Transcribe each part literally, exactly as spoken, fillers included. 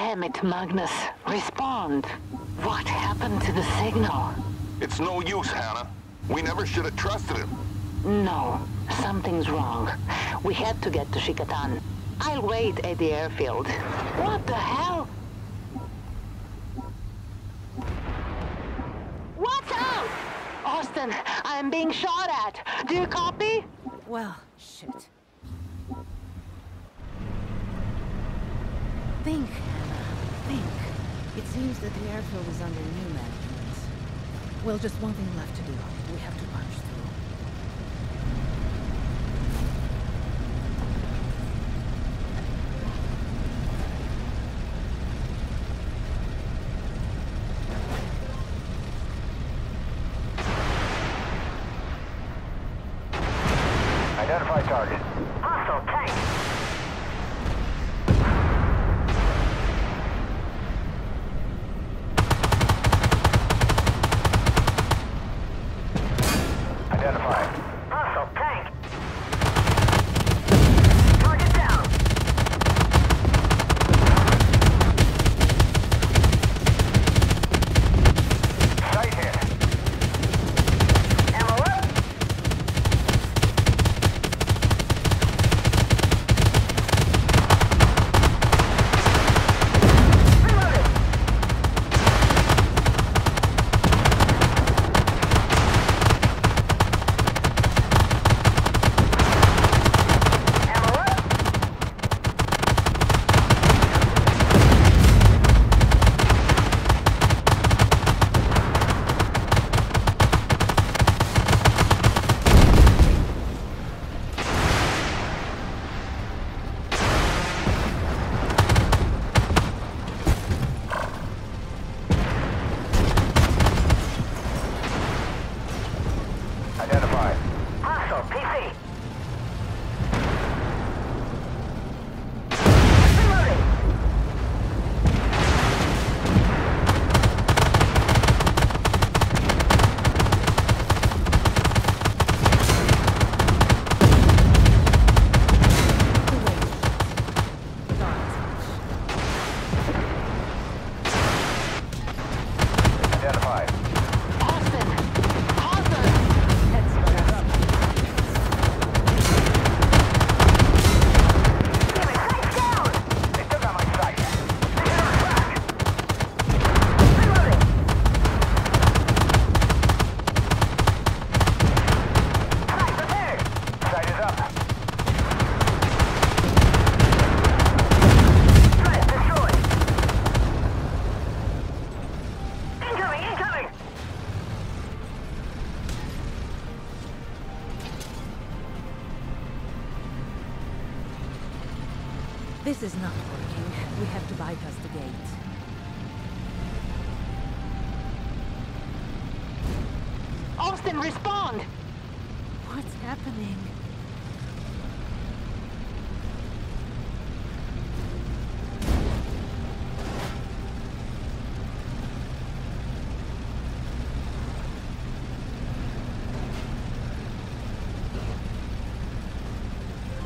Damn it, Magnus. Respond. What happened to the signal? It's no use, Hannah. We never should have trusted him. No. Something's wrong. We had to get to Shikatan. I'll wait at the airfield. What the hell? What's up? Austin, I'm being shot at. Do you copy? Well, shit. Think, Hannah. Think. It seems that the airfield is under new management. Well, just one thing left to do. We have to punch through. Identify target. Hostile tank. Identify. Hostile tank. Target down. Sight hit. Ammo up. This is not working. We have to bypass the gate. Austin, respond! What's happening?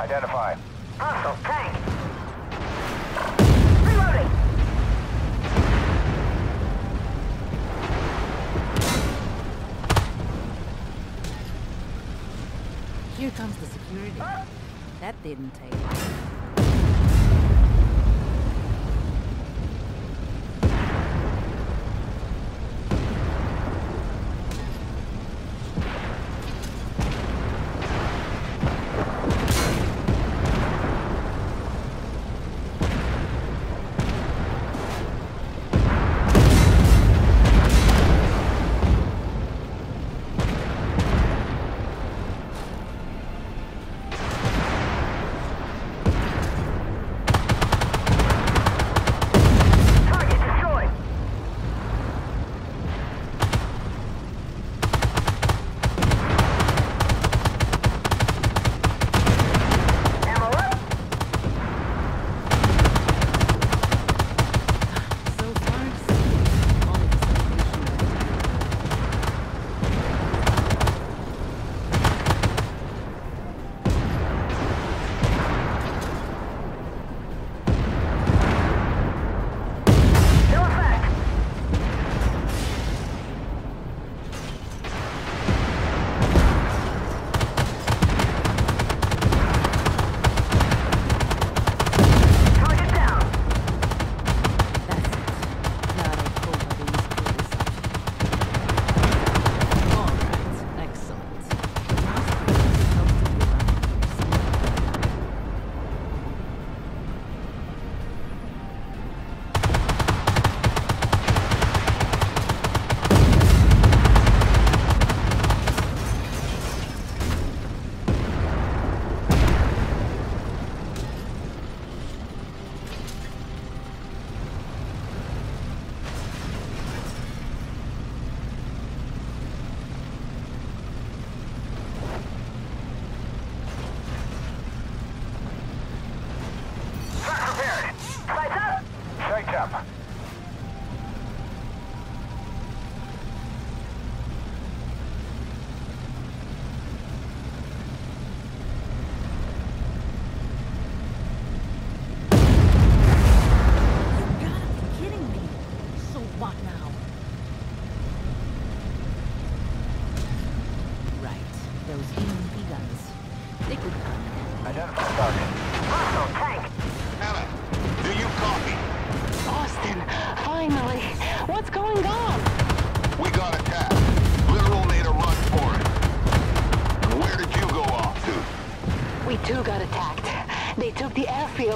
Identify. Hostile tank! Here comes the security. That didn't take long.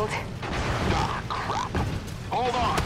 field. Ah, crap. Hold on.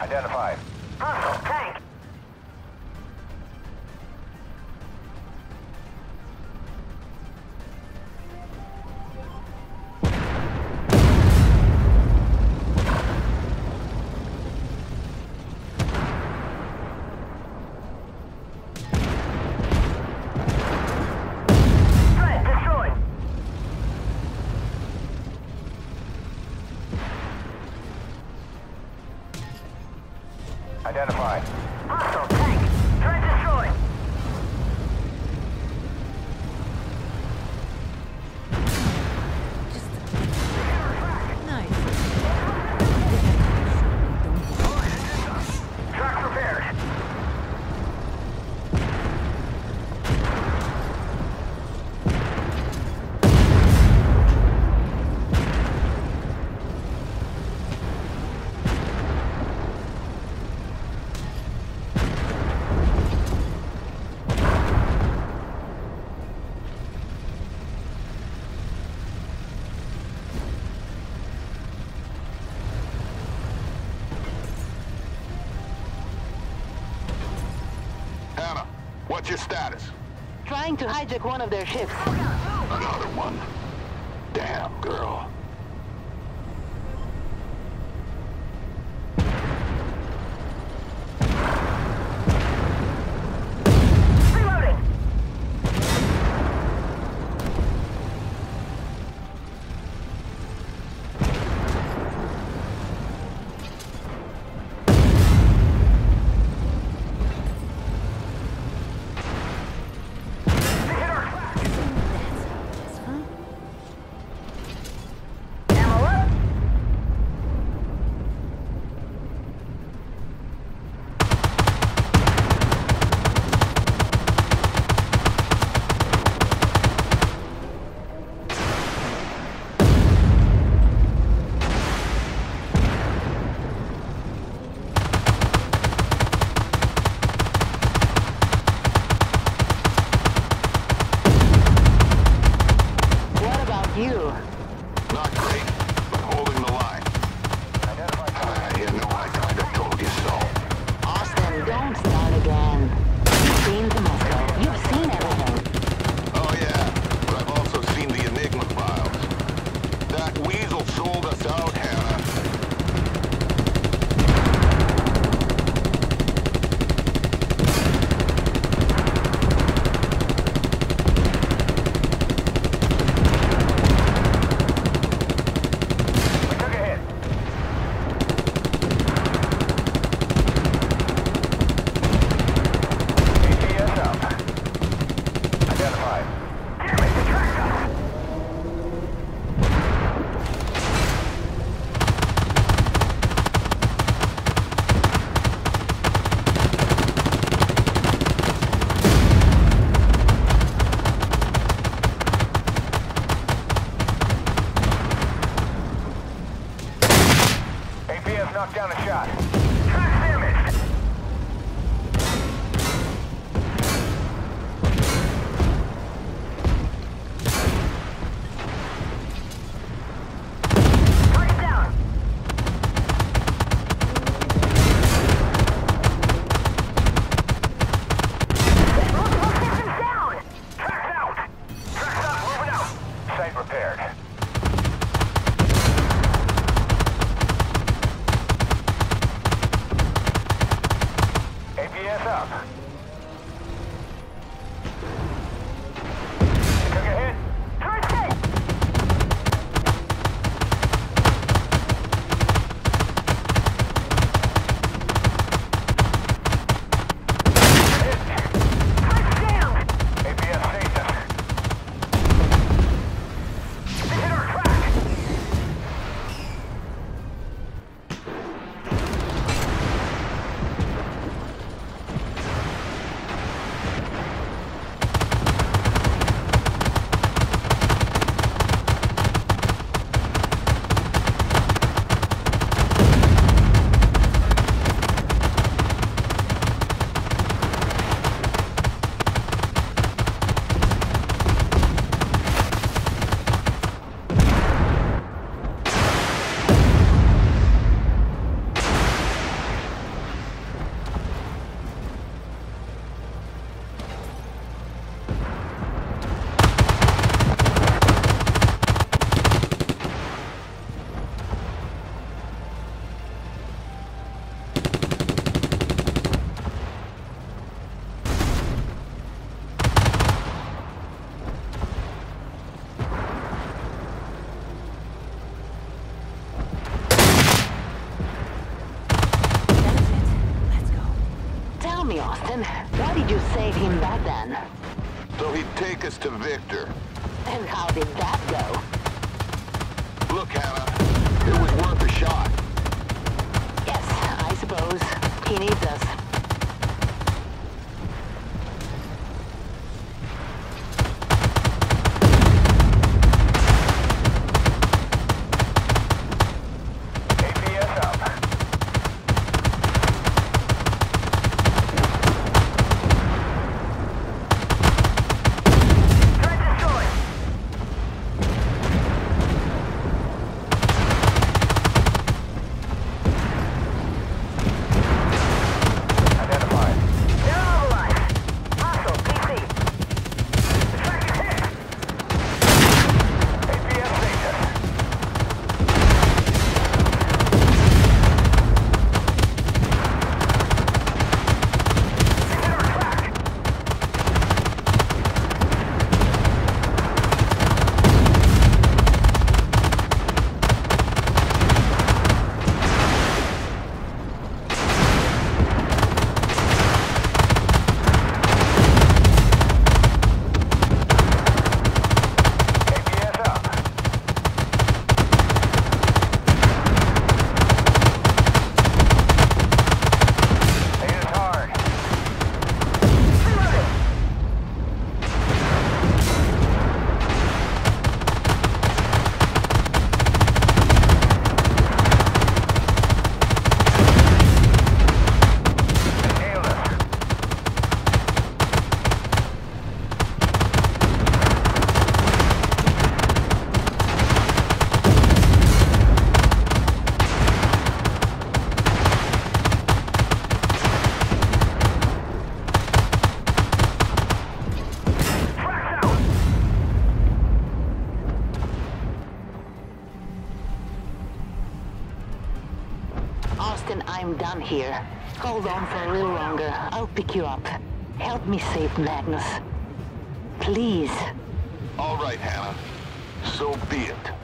Identified. Hostile tank. Threat destroyed. Identified. Hostile tank. Threat destroyed. Just nice. Track repaired. Hannah, what's your status? Trying to hijack one of their ships. Another one? Damn, girl. A P S knocked down a shot. Track damaged. me, Austin. Why did you save him back then? So he'd take us to Victor. And how did that go? Look, Hannah, it was worth a shot. Yes, I suppose. He needs us. I'm done here. Hold on for a little longer. I'll pick you up. Help me save Magnus. Please. All right, Hannah. So be it.